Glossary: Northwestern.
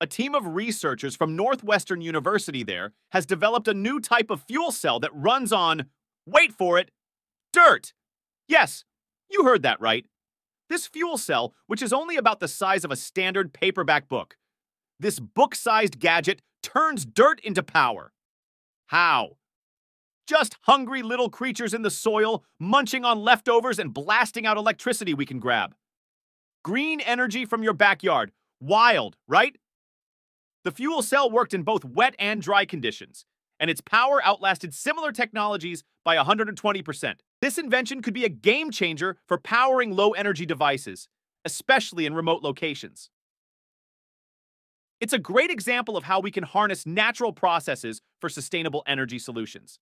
a team of researchers from Northwestern University there has developed a new type of fuel cell that runs on, wait for it, dirt. Yes, you heard that right. This fuel cell, which is only about the size of a standard paperback book, this book-sized gadget turns dirt into power. How? Just hungry little creatures in the soil, munching on leftovers and blasting out electricity we can grab. Green energy from your backyard. Wild, right? The fuel cell worked in both wet and dry conditions, and its power outlasted similar technologies by 120%. This invention could be a game changer for powering low-energy devices, especially in remote locations. It's a great example of how we can harness natural processes for sustainable energy solutions.